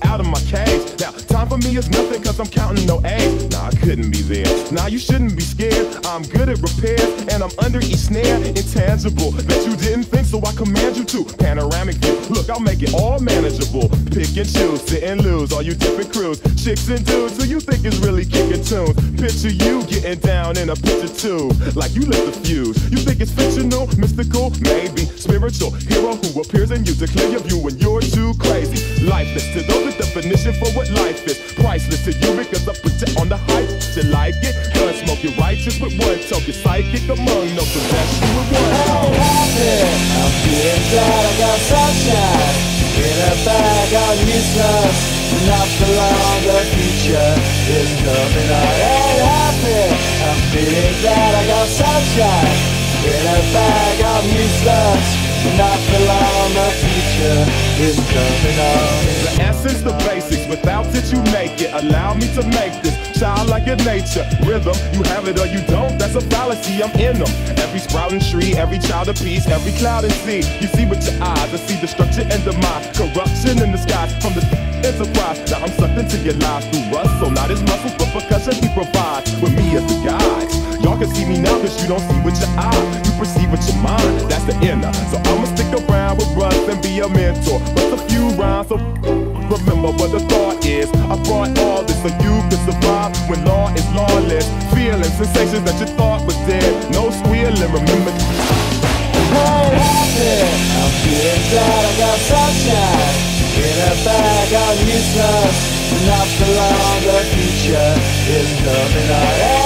me out of my cage. Now, time for me is nothing cause I'm counting no A's. Nah, I couldn't be there. Nah, you shouldn't be scared. I'm good at repairs and I'm under each snare. Intangible, bet you didn't think, so I command you to. Panoramic view, look, I'll make it all manageable. Pick and choose, sit and lose, all you different crews. Chicks and dudes who you think is really kicking tunes. Picture you getting down in a picture too, like you lit the fuse. You think it's fictional, mystical, maybe spiritual hero who appears in you to clear your view when you're too crazy. Lifeless to those with definition for what life is. Priceless to you because I put you on the hype. You like it, gun smoke, you're righteous with one talk. You're psychic among no possession with one. I'm happy, I'm feeling glad, I got sunshine in a bag, I'm useless. Not for long, the future is coming on. I'm happy, I'm feeling glad, I got sunshine in a bag, I'm useless. Not for long, the future is coming on. The essence, the basics, without it you make it. Allow me to make this child like your nature. Rhythm, you have it or you don't, that's a fallacy, I'm in them. Every sprouting tree, every child of peace, every cloud and sea. You see with your eyes, I see destruction and demise. Corruption in the skies, from the enterprise. Now I'm sucked into your lies through rust, so not his muscles, but percussion he provides. With me as the guide. Y'all can see me now cause you don't see with your eye. You perceive with your mind, that's the inner. So I'ma stick around with Russ and be a mentor. But a few rhymes, so remember what the thought is. I brought all this so you can survive when law is lawless. Feeling sensations that you thought was dead. No squealing, remember. I'm happy, I'm feeling glad, I got sunshine in a bag, I'm useless. Not for long, the future is coming on.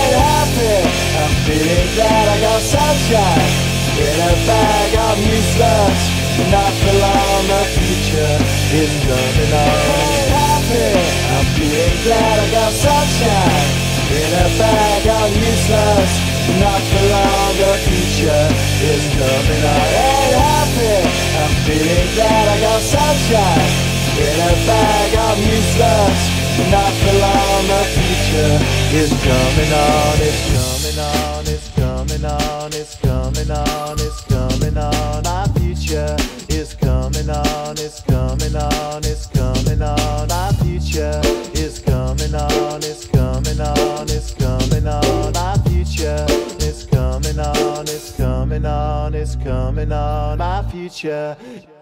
I'm feeling glad, I got sunshine in a bag, I'm useless. Not for long, the future is coming on. I'm happy, I'm feeling glad, I got sunshine in a bag, I'm useless. Not for long, the future is coming on. I'm happy, I'm feeling glad, I got sunshine in a bag, I'm useless. Not for long, the future is coming on, it's coming on, it's coming on, it's coming on, it's coming on. Our future is coming on, it's coming on, it's coming on. Our future is coming on, it's coming on, it's coming on. Our future is coming on, it's coming on, it's coming on. Our future.